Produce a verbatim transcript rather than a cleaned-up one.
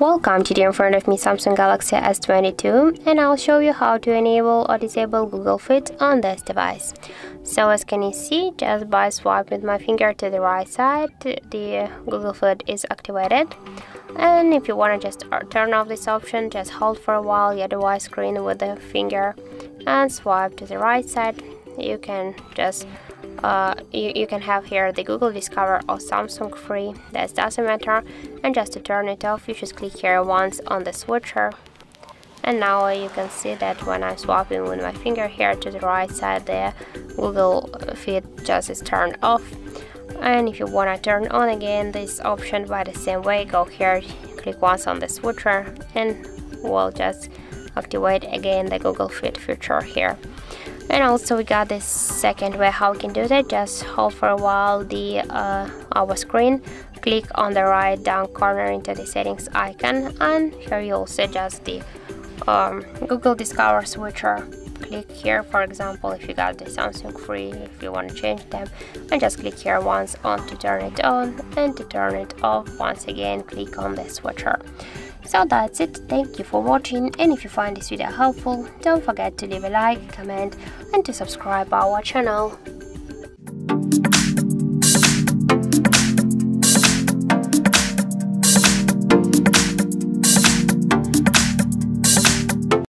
Welcome, today in front of me Samsung Galaxy S twenty-two, and I'll show you how to enable or disable Google Fit on this device. So as can you see, just by swiping my finger to the right side, the Google Fit is activated. And if you want to just turn off this option, just hold for a while your device screen with the finger and swipe to the right side. You can just Uh, you, you can have here the Google Discover or Samsung Free, that doesn't matter, and just to turn it off you just click here once on the switcher, and now you can see that when I'm swapping with my finger here to the right side, the Google Feed just is turned off. And if you want to turn on again this option by the same way, go here, click once on the switcher, and we'll just activate again the Google Fit feature here. And also we got this second way how we can do that. Just hold for a while the uh, our screen, click on the right down corner into the settings icon, and here you'll see just the um, Google Discover switcher. Click here, for example, if you got the Samsung Free, if you want to change them, and just click here once on to turn it on, and to turn it off once again click on the switcher. So that's it, thank you for watching, and if you find this video helpful, don't forget to leave a like, comment, and to subscribe our channel.